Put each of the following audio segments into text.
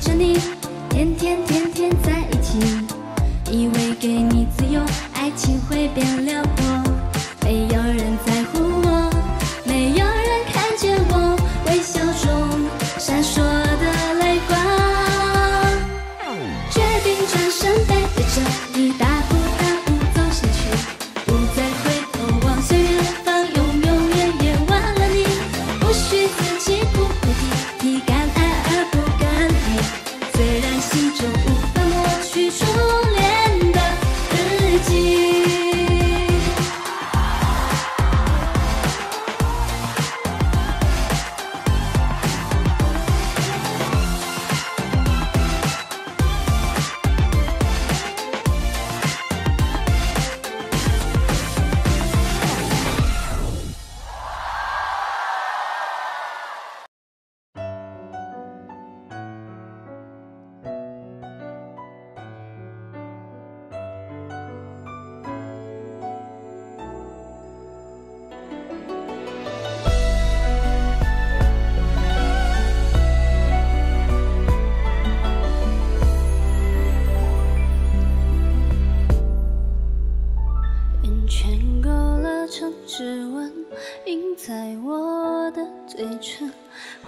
着你，天天天天在一起，以为给你自由，爱情会变辽阔。没有人在乎我，没有人看见我微笑中闪烁的泪光。决定转身背对着你，大步大步走下去，不再回头望，随远方永永远远忘了你，不许自己不回避，你敢爱而不敢陪，虽然心中无法抹去初恋的日记。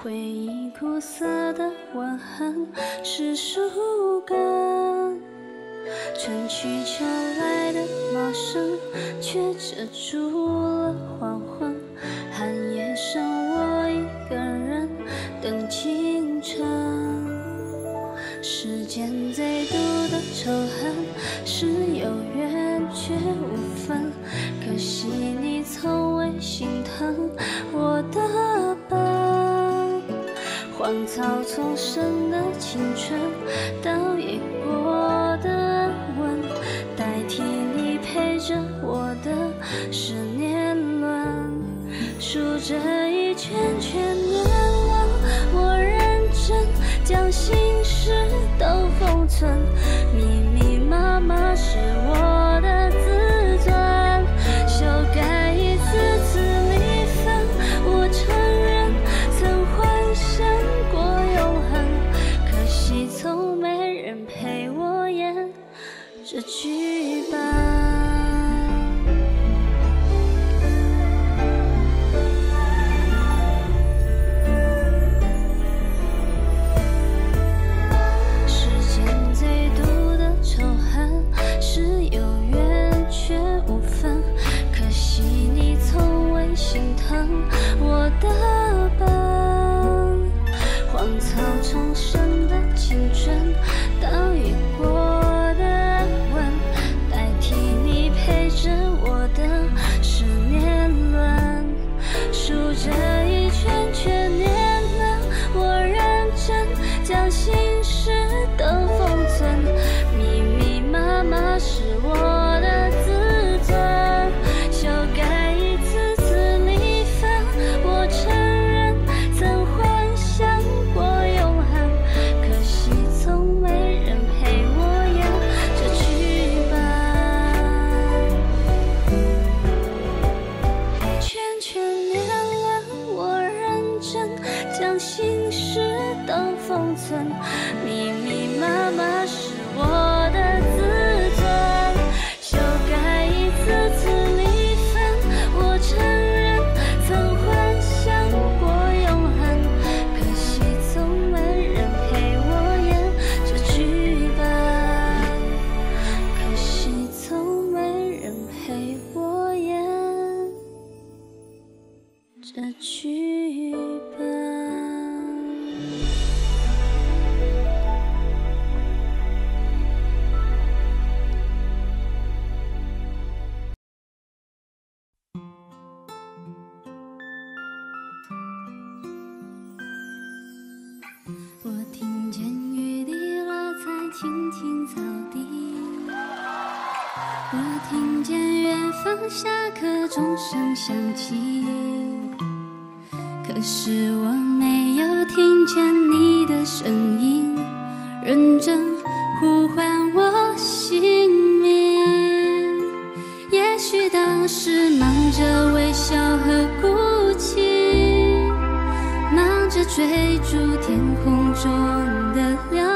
回忆苦涩的吻痕是树根，春去秋来的陌生，却遮住了黄昏。寒夜剩我一个人等清晨。世间最毒的仇恨是有缘却无分，可惜你从未心疼我的笨。 荒草丛生的青春，倒也过的安稳。代替你陪着我的是年轮，数着一圈圈年轮。我认真将心事都封存，密密麻麻是我的自尊，修改一次次离分。我承认曾幻想。 从没人陪我演这剧本。世间最毒的仇恨是有缘却无分，可惜你从未心疼我的笨。荒草丛生的。 青春倒也过的安稳，代替你陪着我的是年轮，数着一圈圈年轮。我认真将心事都封存，密密麻麻是我的自尊，修改一次次离分。我承认曾幻想过永恒。 从没人陪我演这剧本，圈圈年轮，我认真将心事都封存，密密麻麻是我的自尊，修改一次次离分，我承认曾幻想过永恒，可惜从没人陪我。 这剧本。我听见雨滴落在青青草地，我听见远方下课钟声响起。 可是我没有听见你的声音，认真呼唤我姓名。也许当时忙着微笑和哭泣，忙着追逐天空中的亮。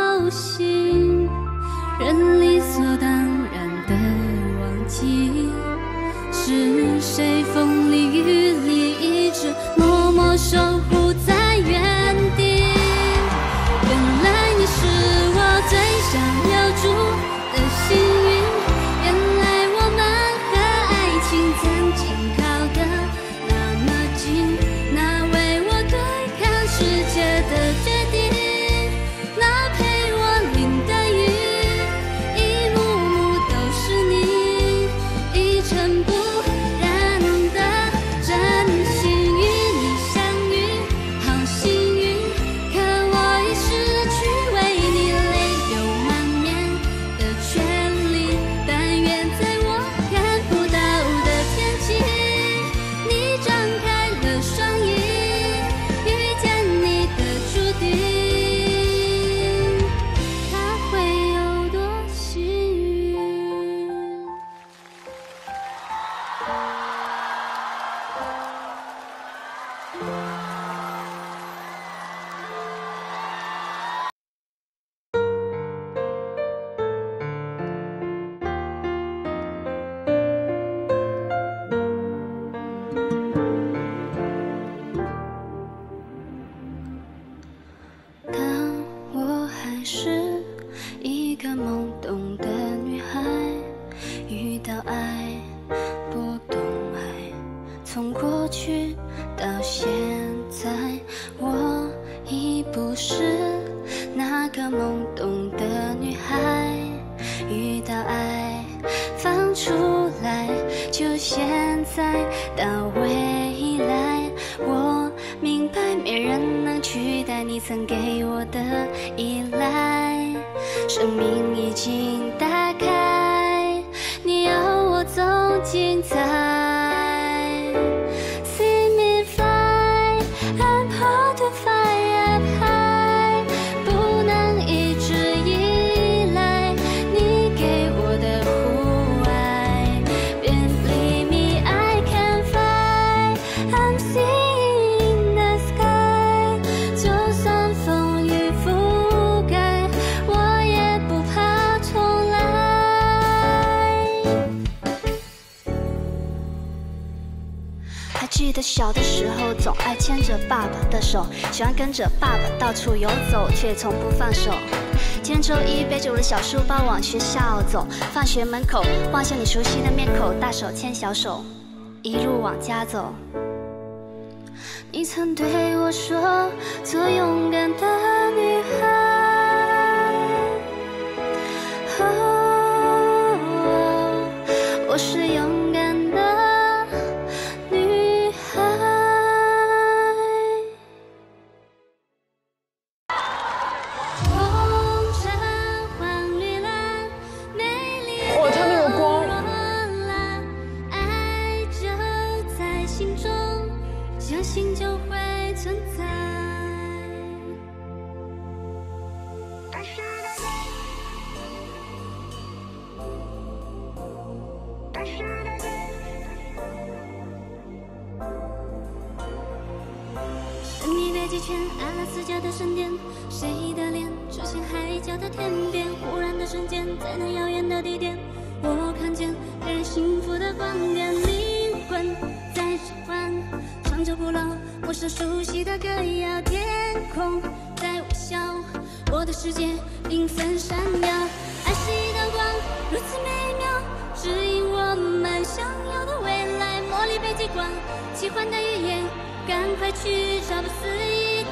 懵懂的女孩，遇到爱放出来，就现在到未来。我明白，没人能取代你曾给我的依赖。生命已经打开，你要我走进它。 记得小的时候，总爱牵着爸爸的手，喜欢跟着爸爸到处游走，却从不放手。今天周一，背着我的小书包往学校走，放学门口望向你熟悉的面孔，大手牵小手，一路往家走。你曾对我说，做勇敢的女孩。哦，我是勇敢的。 奇幻的语言，赶快去找不思议。